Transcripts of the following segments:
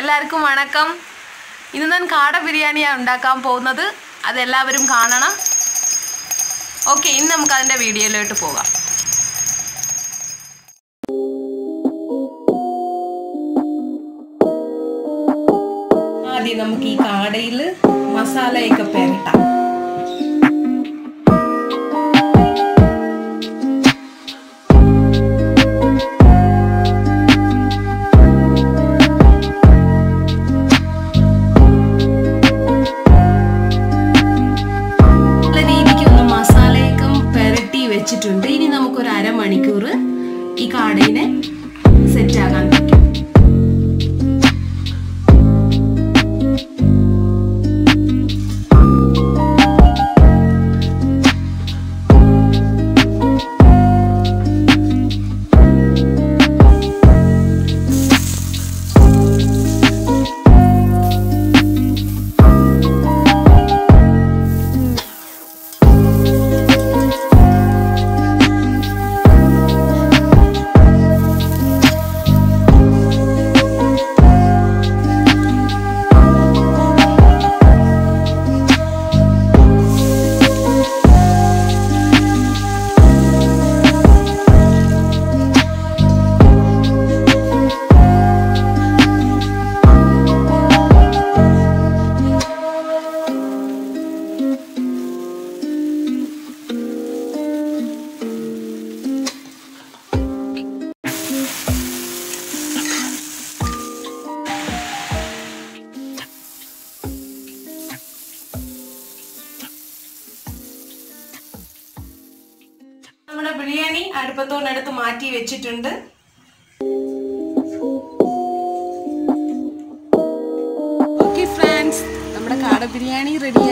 എല്ലാവർക്കും വണക്കം ഇന്ന് ഞാൻ കാട ബിരിയാണി ഉണ്ടാക്കാൻ പോകുന്നത് അതെല്ലാവരും കാണണം ഓക്കേ ഇന്ന് നമുക്ക് അതിന്റെ വീഡിയോയിലോട്ട് പോകാം ആദ്യം നമുക്ക് ഈ കാടയില് മസാലയൊക്കെ പെരട്ടാം Biryani, I put on at the Mati Vichitunda. Okay, friends, I'm going to cut a biryani ready.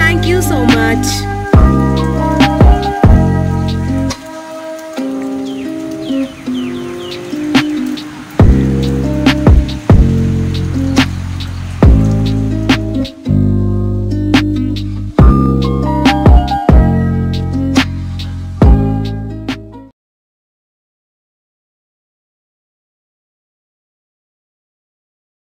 Thank you so much.